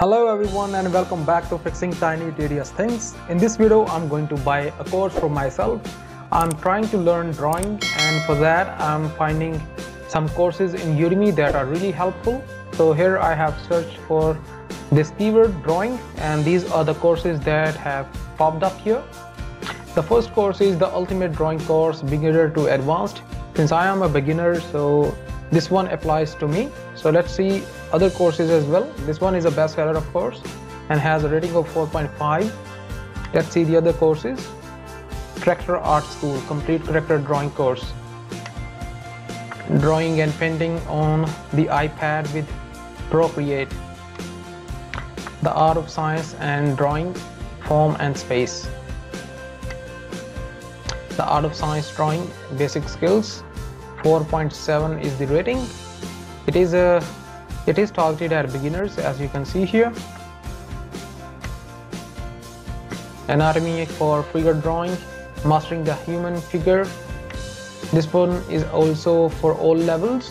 Hello everyone and welcome back to Fixing Tiny Tedious Things. In this video, I'm going to buy a course for myself. I'm trying to learn drawing, and for that I'm finding some courses in Udemy that are really helpful. So here I have searched for this keyword drawing, and these are the courses that have popped up here. The first course is the ultimate drawing course, beginner to advanced. Since I am a beginner, so this one applies to me. So let's see other courses as well. This one is a bestseller, of course, and has a rating of 4.5. Let's see the other courses. Character Art School, complete character drawing course. Drawing and painting on the iPad with Procreate. The Art of Science and Drawing, Form and Space. The Art of Science Drawing, Basic Skills. 4.7 is the rating. It is targeted at beginners, as you can see here. Anatomy for figure drawing, mastering the human figure. This one is also for all levels.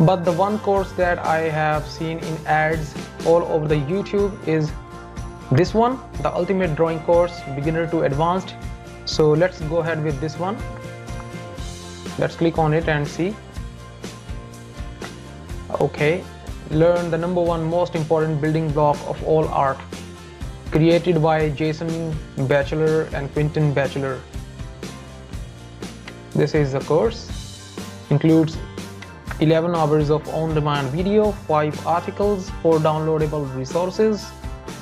But the one course that I have seen in ads all over the YouTube is this one, the ultimate drawing course, beginner to advanced. So let's go ahead with this one. Let's click on it and see. Okay, learn the #1 most important building block of all art. Created by Jason Batchelor and Quinton Batchelor. This is the course. Includes 11 hours of on-demand video, 5 articles, 4 downloadable resources,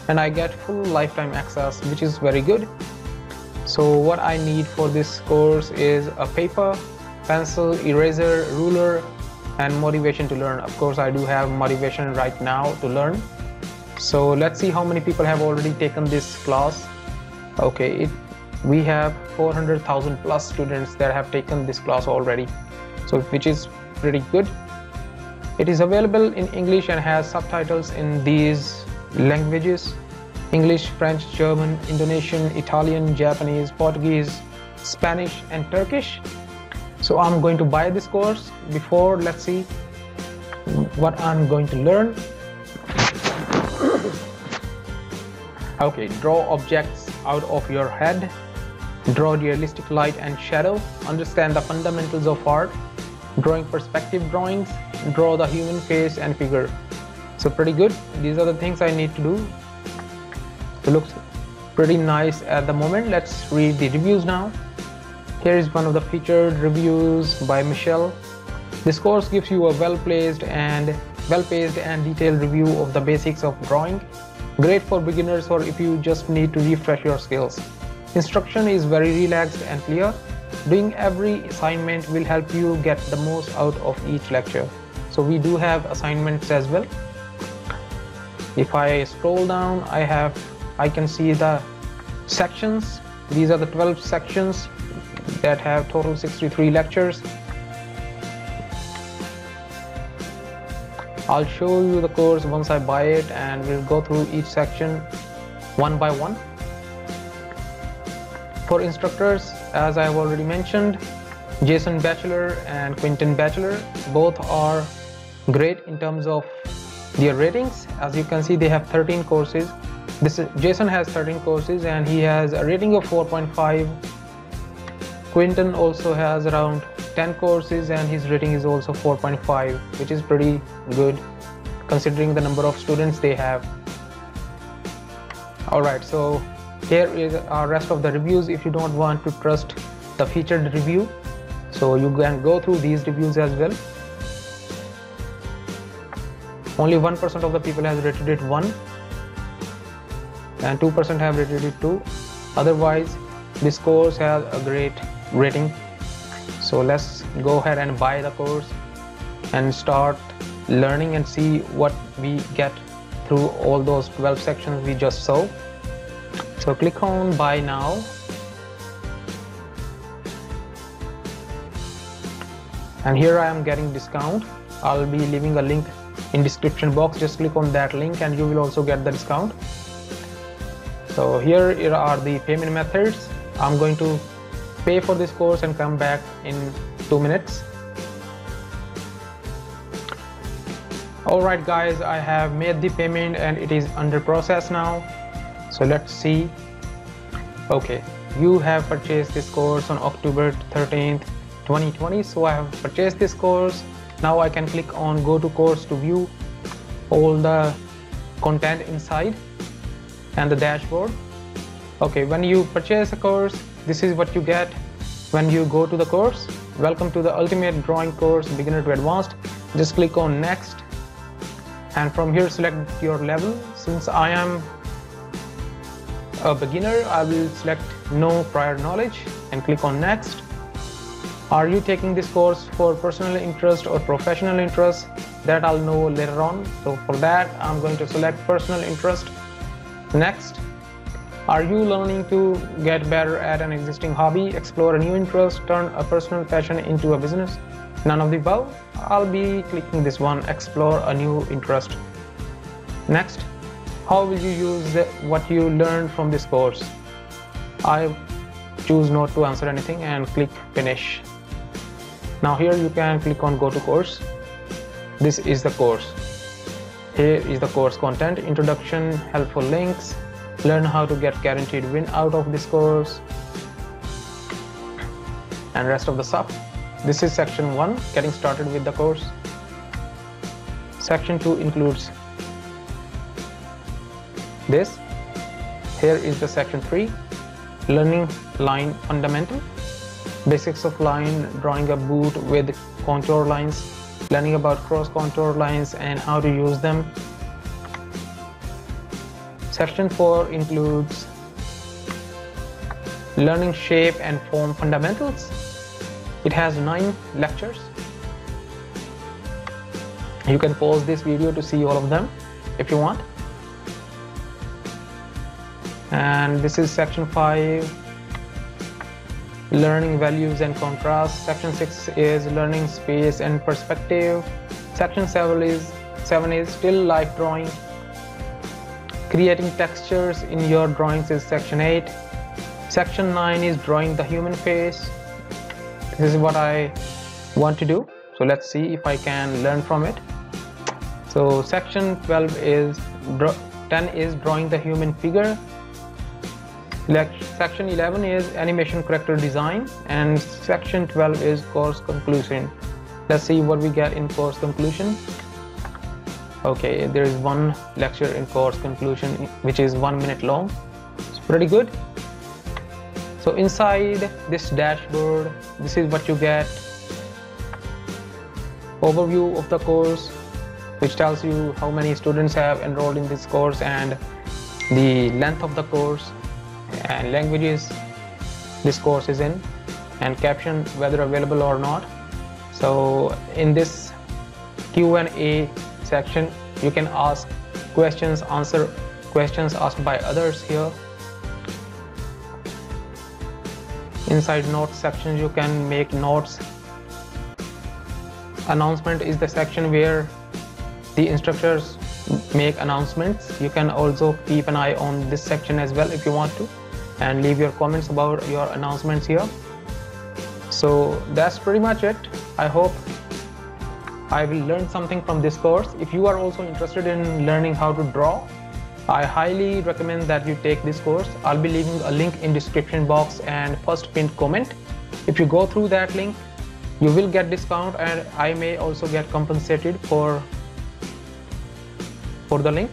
and I get full lifetime access, which is very good. So what I need for this course is a paper, pencil, eraser, ruler, and motivation to learn. Of course, I do have motivation right now to learn. So let's see how many people have already taken this class. Okay, we have 400,000 plus students that have taken this class already, so which is pretty good. It is available in English and has subtitles in these languages: English, French, German, Indonesian, Italian, Japanese, Portuguese, Spanish, and Turkish. So I'm going to buy this course. Before, let's see what I'm going to learn. Okay, draw objects out of your head. Draw realistic light and shadow. Understand the fundamentals of art. Drawing perspective drawings. Draw the human face and figure. So pretty good. These are the things I need to do. It looks pretty nice at the moment. Let's read the reviews now. Here is one of the featured reviews by Michelle. This course gives you a well-paced and detailed review of the basics of drawing. Great for beginners or if you just need to refresh your skills. Instruction is very relaxed and clear. Doing every assignment will help you get the most out of each lecture. So we do have assignments as well. If I scroll down, I can see the sections. These are the 12 sections that have total 63 lectures. I'll show you the course once I buy it, and we'll go through each section one by one. For instructors, as I have already mentioned, Jason Batchelor and Quinton Batchelor, both are great in terms of their ratings. As you can see, they have 13 courses. Jason has 13 courses and he has a rating of 4.5. Quinton also has around 10 courses and his rating is also 4.5, which is pretty good considering the number of students they have. Alright, so here is our rest of the reviews if you don't want to trust the featured review. So you can go through these reviews as well. Only 1% of the people has rated it 1 and 2% have rated it 2. Otherwise, this course has a great rating. So let's go ahead and buy the course and start learning and see what we get through all those 12 sections we just saw. So click on buy now, and here I am getting discount. I'll be leaving a link in description box. Just click on that link and you will also get the discount. So here are the payment methods. I'm going to pay for this course and come back in 2 minutes. Alright guys, I have made the payment and it is under process now. So let's see. Okay, you have purchased this course on October 13th, 2020. So I have purchased this course. Now I can click on go to course to view all the content inside and the dashboard. Okay, when you purchase a course, this is what you get when you go to the course. Welcome to the ultimate drawing course, beginner to advanced. Just click on next, and from here select your level. Since I am a beginner, I will select no prior knowledge and click on next. Are you taking this course for personal interest or professional interest? That I'll know later on. So for that, I'm going to select personal interest. Next. Are you learning to get better at an existing hobby, explore a new interest, turn a personal passion into a business? None of the above. I'll be clicking this one, explore a new interest. Next, how will you use what you learned from this course? I choose not to answer anything and click finish. Now here you can click on go to course. This is the course. Here is the course content, introduction, helpful links, learn how to get guaranteed win out of this course and rest of the stuff. This is section 1, getting started with the course. Section 2 includes this. Here is the section 3, learning line fundamental, basics of line, drawing a boot with contour lines, learning about cross contour lines and how to use them. Section 4 includes learning shape and form fundamentals. It has 9 lectures. You can pause this video to see all of them if you want. And this is section 5, learning values and contrast. Section 6 is learning space and perspective. Section 7 is still life drawing. Creating textures in your drawings is section 8. Section 9 is drawing the human face. This is what I want to do. So let's see if I can learn from it. So section 12 is 10 is drawing the human figure. Section 11 is animation character design, and section 12 is course conclusion. Let's see what we get in course conclusion. Okay, there is one lecture in course conclusion which is 1 minute long. It's pretty good. So inside this dashboard, this is what you get. Overview of the course, which tells you how many students have enrolled in this course and the length of the course and languages this course is in, and caption whether available or not. So in this Q&A section, you can ask questions, answer questions asked by others here. Inside notes section, you can make notes. Announcement is the section where the instructors make announcements. You can also keep an eye on this section as well if you want to, and leave your comments about your announcements here. So that's pretty much it. I hope I will learn something from this course. If you are also interested in learning how to draw, I highly recommend that you take this course. I'll be leaving a link in description box and first pinned comment. If you go through that link, you will get discount, and I may also get compensated for the link.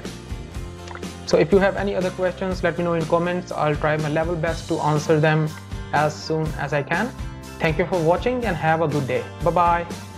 So if you have any other questions, let me know in comments. I'll try my level best to answer them as soon as I can. Thank you for watching and have a good day. Bye bye.